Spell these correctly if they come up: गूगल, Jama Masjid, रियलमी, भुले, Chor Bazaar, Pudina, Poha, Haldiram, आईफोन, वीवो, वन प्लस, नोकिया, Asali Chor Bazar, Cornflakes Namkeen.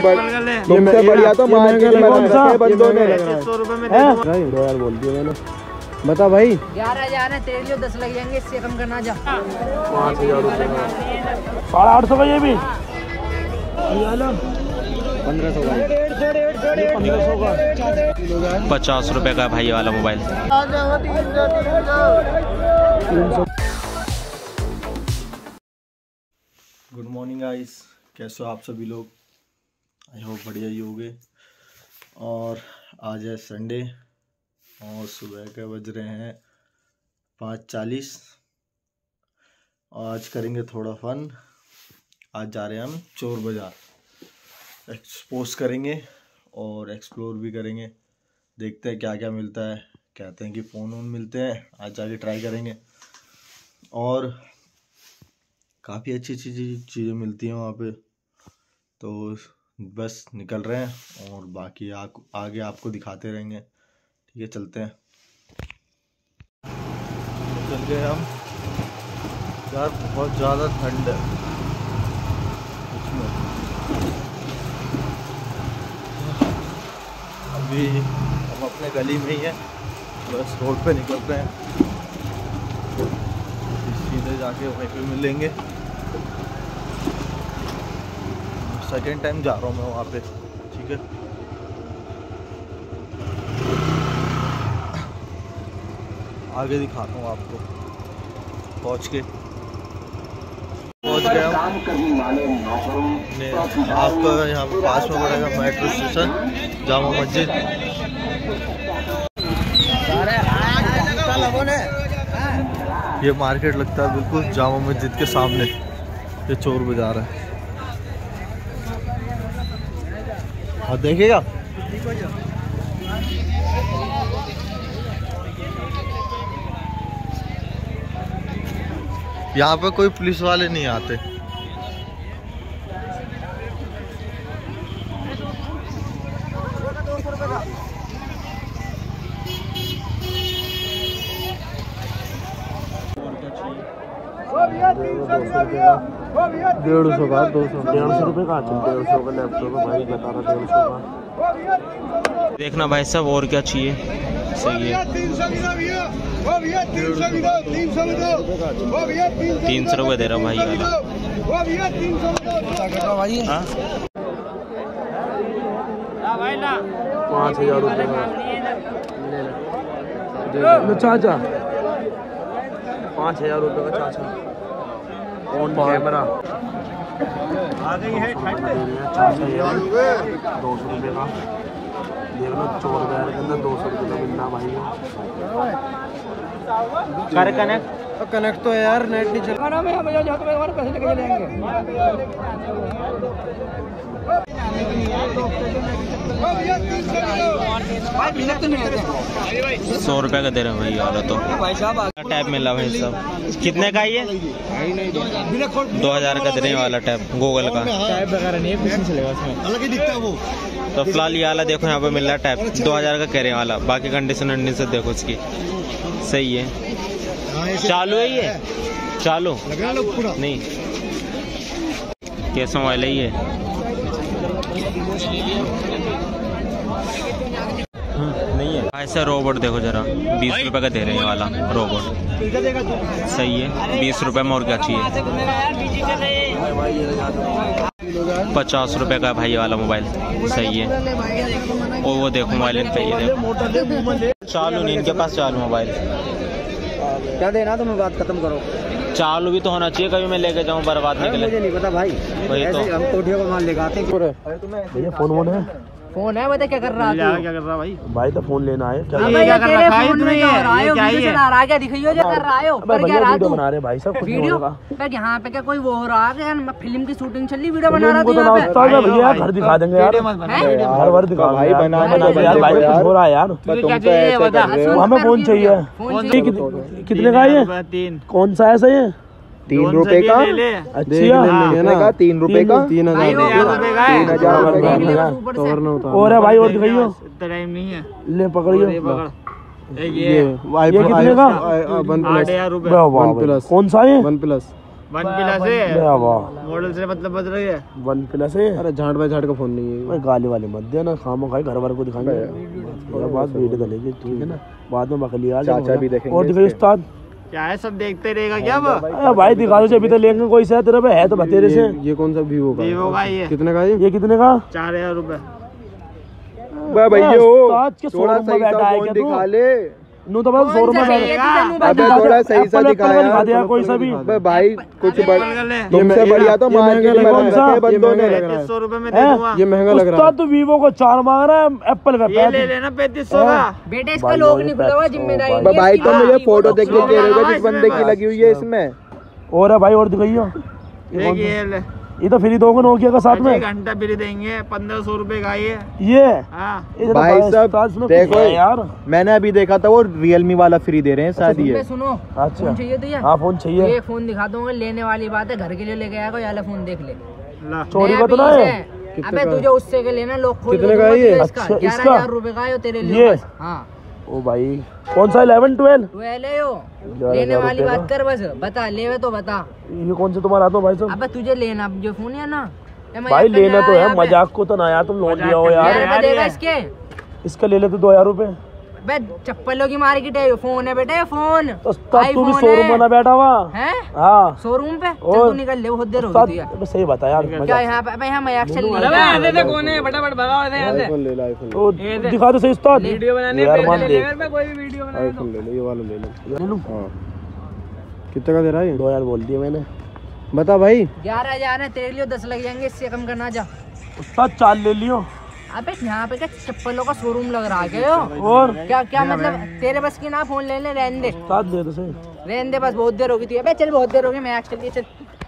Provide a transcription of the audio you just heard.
तुमसे बढ़िया तो मार्केट में रखे बंदों ने। 100 रुपए में दो यार बोल दिया मैंने। बता भाई 11,000 है तेरे लिए 10 लग जाएंगे, इससे कम करना जा। 800 का ये भी 1500 का 1500 का 50 रुपए का भाई वाला मोबाइल 300। गुड मॉर्निंग गाइस, कैसे हो आप सभी लोग? आई होप बढ़िया ही हो गए। और आज है संडे और सुबह के बज रहे हैं 5:40। आज करेंगे थोड़ा फन। आज जा रहे हैं हम चोर बाज़ार, एक्सपोज करेंगे और एक्सप्लोर भी करेंगे। देखते हैं क्या क्या मिलता है। कहते हैं कि फ़ोन वोन मिलते हैं, आज जाके ट्राई करेंगे। और काफ़ी अच्छी अच्छी चीज़ें मिलती हैं वहाँ पे। तो बस निकल रहे हैं और बाकी आगे आपको दिखाते रहेंगे। ठीक है, चलते हैं। चल गए हम यार, बहुत ज़्यादा ठंड है अभी। हम अपने गली में ही हैं, बस रोड पे निकलते हैं, सीधे जाके वहीं पे मिलेंगे। सेकेंड टाइम जा रहा हूँ मैं वहाँ पे। ठीक है, आगे दिखाता हूँ आपको पहुँच के। पहुँच गया आपको यहाँ पे पास में पड़ेगा मेट्रो स्टेशन जामा मस्जिद। ये मार्केट लगता है बिल्कुल जामा मस्जिद के सामने। ये चोर बाजार है। और देखिएगा यहाँ पे कोई पुलिस वाले नहीं आते। और 150 का 200 150 रुपये का 150 का लैपटॉप है भाई, बता रहा 150 का। देखना भाई साहब और क्या चाहिए। सही है, 300 रुपये दे रहा भाई वाला। 5,000 रुपये चाचा, 5,000 रुपये का चाचा। कैमरा आ गई है 200 रुपये का। देख लो चोर बाजार के अंदर 200 रुपये का मिलना भाई। कर कनेक्ट तो है यार, नेट नहीं चल रहा। हमारे पैसे लेके चले जाएंगे। 100 रुपये का दे रहे हैं भाई वाला तो। टैप मिला भाई साहब, कितने का ये? 2,000 का देने वाला टैप, गूगल का नहीं। तो फिलहाल ये वाला देखो, यहाँ पे मिल रहा है टैप 2,000 का कह रहे वाला। बाकी कंडीशन से देखो इसकी, सही है। चालू है ये, चालू नहीं, कैसा मोबाइल है ये? नहीं है ऐसा। रोबोट देखो जरा, 20 रुपए का दे रहे हैं वाला रोबोट। सही है, 20 रुपए में और क्या चाहिए। 50 रुपए का भाई वाला मोबाइल। सही है। और वो देखो मोबाइल चाहिए, चालू नहीं इनके पास। चालू मोबाइल क्या देना, तो मैं बात खत्म करो। चालू भी तो होना चाहिए, कभी मैं लेके जाऊँ बर्बाद निकले। मुझे नहीं पता भाई, हम कोठियों का माल लेके आते हैं। फोन वोन है? फोन है, बता क्या कर रहा है? क्या कर रहा भाई? भाई तो फोन लेना है। क्या कर रहा है? यहाँ पे क्या कोई वो हो रहा है? फिल्म की शूटिंग चल रही, वीडियो बना रहा था। घर दिखा देंगे यार, हमें फोन चाहिए। कितने का है? 3 कौन सा है? सही है, 3 रुपए का। अच्छा 3 रुपए का, 3,000 और है भाई। और दिखाइयो, टाइम नहीं है। ले पकड़ियो ये कितने का? 1 प्लस। कौन सा है? 1 प्लस। वन प्लस है, मॉडल से मतलब बदल रही है, वन प्लस है। अरे झाड़ भाई झाड़ का फोन नहीं है, गाली वाले मत देना, खामा खाई घर वाले को दिखाना है, बात वीडियो डालेगी ठीक है ना, बाद में बकली आ जाएगी। और दिखे उस्ताद क्या है, सब देखते रहेगा क्या भाई? दिखा दो अभी तो लेंगे कोई सा तेरे पे है तो बतेरे से। ये कौन सा वीवो का? वीवो का ये कितने का? ये कितने का? 4000 रुपए। भाई ये हो थोड़ा सा फोन दिखा ले, नो तो बस 100 रुपए का थोड़ा सही सा दिखा दे कोई सा भी भाई, कुछ तुमसे बढ़िया तो मार्केट में कौन सा बंदों ने 3500 रुपए में दे दूंगा। ये महंगा लग रहा है तो वीवो को 4 मांग रहा है, एप्पल का ये ले लेना 3500 का। बेटे इसका लोग नहीं बुलावा, जिम्मेदारी भाई तो मुझे फोटो देख के कह रहे हो जिस बंदे की लगी हुई है इसमें। और है भाई और दिखाइयो, ये ले, ये तो फ्री दोगे नोकिया का साथ में, एक घंटा फ्री देंगे 1500 रुपए का ये भाई साहब देखो यार, मैंने अभी देखा था वो रियलमी वाला फ्री दे रहे हैं शायद। ये सुनो, अच्छा फोन चाहिए तो यार फोन चाहिए, ये फोन दिखा दूंगा, लेने वाली बात है, घर के लिए लेके आएगा यार, फोन देख ले चोरी का तो ना है। अबे तुझे उससे के लेना लोग खोल कितने का ये? 11000 रुपए का है तेरे लिए। हां ओ भाई कौन सा 11 12 12 है यो, लेने वाली बात कर बस, बता लेवे तो बता। ये कौन से तुम्हारा तो भाई साहब? अबे तुझे लेना जो फोन है ना भाई, लेना तो है, मजाक को तो ना यार, तुम लोन लिया हो यार। देगा इसके, इसका ले लेते 2000 रुपए। बे चप्पलों की मार्केट है, फोन है बेटे फोन, तो तू भी शोरूम बना बैठा हुआ है। हां शोरूम पे तू निकल ले, बहुत देर हो गई यार। बस सही बता यार क्या यहां पे? अबे यहां मजाक चल रही है, अबे ऐसे कौन है? फटाफट भगाओ ऐसे यहां से, ले ले आईफोन तो दिखा दो सही उस्ताद, वीडियो बनाने पे ले ले, मैं कोई भी वीडियो बना आईफोन ले ले, ये वाला ले ले। ले लूं? हां कितने का दे रहा है? 2000 बोल दिया मैंने, बता भाई। 11000 है तेरे लिए, 10 लग जाएंगे, इससे कम करना जा उस्ताद, 4 ले लियो। अबे यहाँ पे क्या चप्पलों का शोरूम लग रहा है? और क्या क्या मतलब तेरे बस की ना, फोन ले ले, रहने दे, रहने दे बस, बहुत देर होगी। अबे चल बहुत देर होगी, मैं आज चलिए चल।